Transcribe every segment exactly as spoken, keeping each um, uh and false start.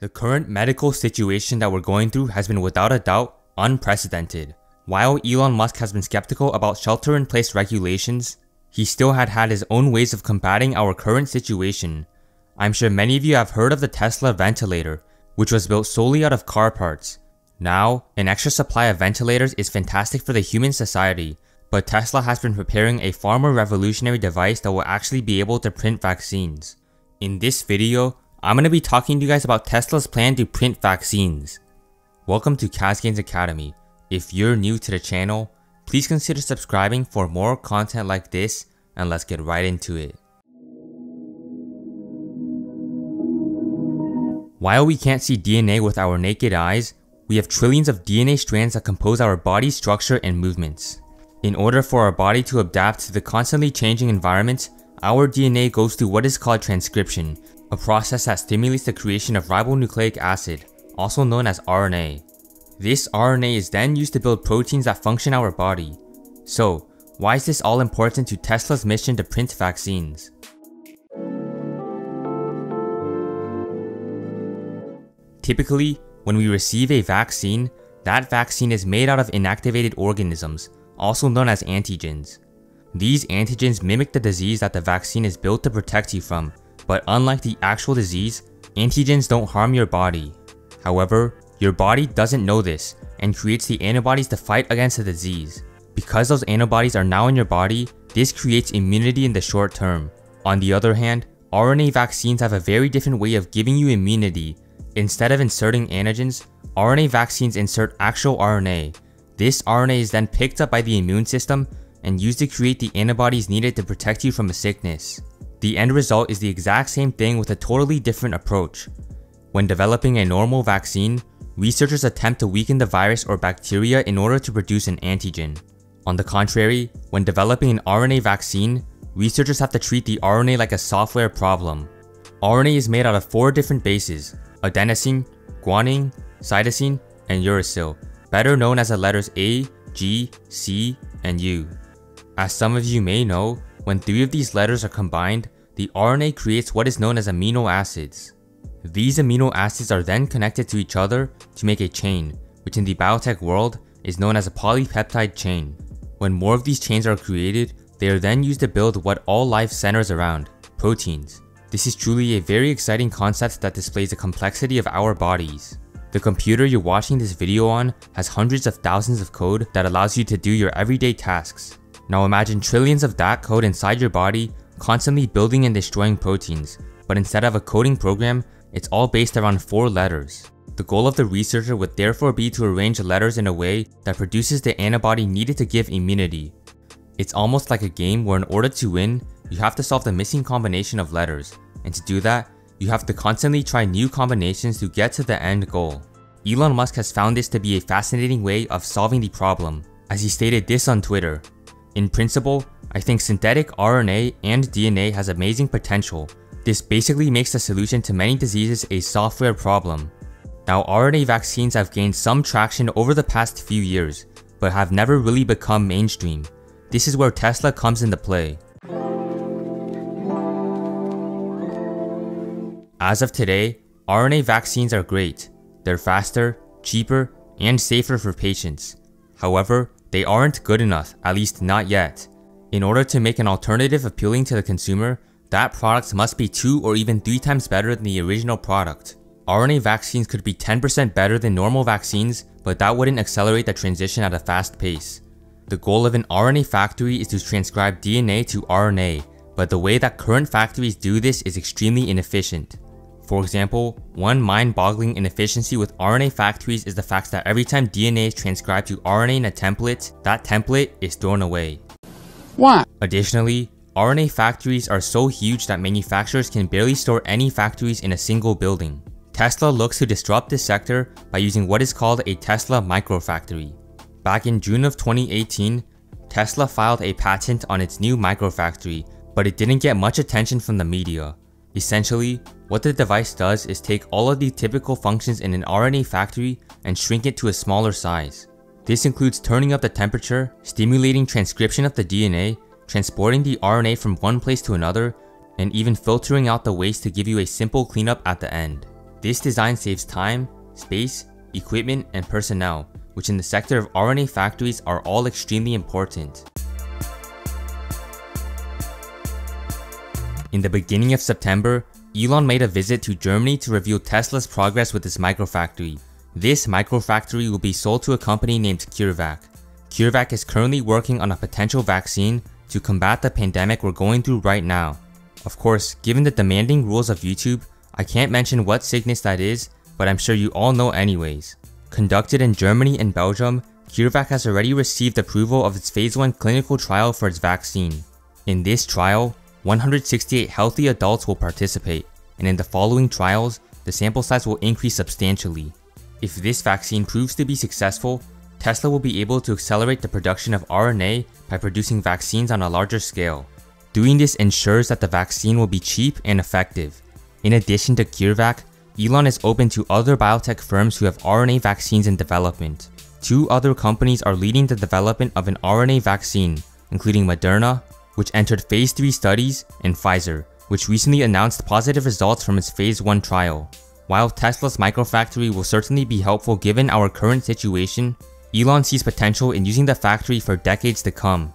The current medical situation that we're going through has been without a doubt unprecedented. While Elon Musk has been skeptical about shelter-in-place regulations, he still had had his own ways of combating our current situation. I'm sure many of you have heard of the Tesla ventilator, which was built solely out of car parts. Now, an extra supply of ventilators is fantastic for the human society, but Tesla has been preparing a far more revolutionary device that will actually be able to print vaccines. In this video, I'm going to be talking to you guys about Tesla's plan to print vaccines. Welcome to Casgains Academy. If you're new to the channel, please consider subscribing for more content like this, and let's get right into it. While we can't see D N A with our naked eyes, we have trillions of D N A strands that compose our body's structure and movements. In order for our body to adapt to the constantly changing environment, our D N A goes through what is called transcription, a process that stimulates the creation of ribonucleic acid, also known as R N A. This R N A is then used to build proteins that function our body. So, why is this all important to Tesla's mission to print vaccines? Typically, when we receive a vaccine, that vaccine is made out of inactivated organisms, also known as antigens. These antigens mimic the disease that the vaccine is built to protect you from, but unlike the actual disease, antigens don't harm your body. However, your body doesn't know this and creates the antibodies to fight against the disease. Because those antibodies are now in your body, this creates immunity in the short term. On the other hand, R N A vaccines have a very different way of giving you immunity. Instead of inserting antigens, R N A vaccines insert actual R N A. This R N A is then picked up by the immune system and used to create the antibodies needed to protect you from a sickness. The end result is the exact same thing with a totally different approach. When developing a normal vaccine, researchers attempt to weaken the virus or bacteria in order to produce an antigen. On the contrary, when developing an R N A vaccine, researchers have to treat the R N A like a software problem. R N A is made out of four different bases: adenosine, guanine, cytosine, and uracil, better known as the letters A, G, C, and U. As some of you may know, when three of these letters are combined, the R N A creates what is known as amino acids. These amino acids are then connected to each other to make a chain, which in the biotech world is known as a polypeptide chain. When more of these chains are created, they are then used to build what all life centers around: proteins. This is truly a very exciting concept that displays the complexity of our bodies. The computer you're watching this video on has hundreds of thousands of code that allows you to do your everyday tasks. Now imagine trillions of that code inside your body, constantly building and destroying proteins, but instead of a coding program, it's all based around four letters. The goal of the researcher would therefore be to arrange letters in a way that produces the antibody needed to give immunity. It's almost like a game where in order to win, you have to solve the missing combination of letters, and to do that, you have to constantly try new combinations to get to the end goal. Elon Musk has found this to be a fascinating way of solving the problem, as he stated this on Twitter. "In principle, I think synthetic R N A and D N A has amazing potential. This basically makes the solution to many diseases a software problem." Now, R N A vaccines have gained some traction over the past few years, but have never really become mainstream. This is where Tesla comes into play. As of today, R N A vaccines are great. They're faster, cheaper, and safer for patients. However, they aren't good enough, at least not yet. In order to make an alternative appealing to the consumer, that product must be two or even three times better than the original product. R N A vaccines could be ten percent better than normal vaccines, but that wouldn't accelerate the transition at a fast pace. The goal of an R N A factory is to transcribe D N A to R N A, but the way that current factories do this is extremely inefficient. For example, one mind-boggling inefficiency with R N A factories is the fact that every time D N A is transcribed to R N A in a template, that template is thrown away. Why? Additionally, R N A factories are so huge that manufacturers can barely store any factories in a single building. Tesla looks to disrupt this sector by using what is called a Tesla microfactory. Back in June of twenty eighteen, Tesla filed a patent on its new microfactory, but it didn't get much attention from the media. Essentially, what the device does is take all of the typical functions in an R N A factory and shrink it to a smaller size. This includes turning up the temperature, stimulating transcription of the D N A, transporting the R N A from one place to another, and even filtering out the waste to give you a simple cleanup at the end. This design saves time, space, equipment, and personnel, which in the sector of R N A factories are all extremely important. In the beginning of September, Elon made a visit to Germany to review Tesla's progress with its microfactory. This microfactory will be sold to a company named CureVac. CureVac is currently working on a potential vaccine to combat the pandemic we're going through right now. Of course, given the demanding rules of YouTube, I can't mention what sickness that is, but I'm sure you all know anyways. Conducted in Germany and Belgium, CureVac has already received approval of its phase one clinical trial for its vaccine. In this trial, one hundred sixty-eight healthy adults will participate, and in the following trials, the sample size will increase substantially. If this vaccine proves to be successful, Tesla will be able to accelerate the production of R N A by producing vaccines on a larger scale. Doing this ensures that the vaccine will be cheap and effective. In addition to CureVac, Elon is open to other biotech firms who have R N A vaccines in development. Two other companies are leading the development of an R N A vaccine, including Moderna, which entered phase three studies, and Pfizer, which recently announced positive results from its phase one trial. While Tesla's microfactory will certainly be helpful given our current situation, Elon sees potential in using the factory for decades to come.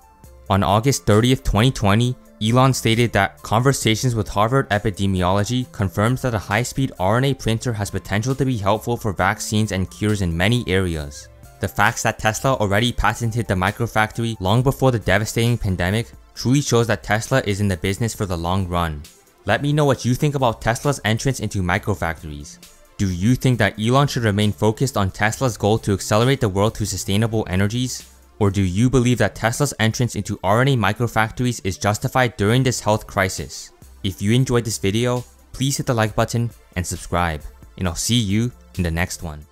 On August thirtieth, twenty twenty, Elon stated that conversations with Harvard epidemiology confirms that a high-speed R N A printer has potential to be helpful for vaccines and cures in many areas. The fact that Tesla already patented the microfactory long before the devastating pandemic truly shows that Tesla is in the business for the long run. Let me know what you think about Tesla's entrance into microfactories. Do you think that Elon should remain focused on Tesla's goal to accelerate the world to sustainable energies? Or do you believe that Tesla's entrance into R N A microfactories is justified during this health crisis? If you enjoyed this video, please hit the like button and subscribe, and I'll see you in the next one.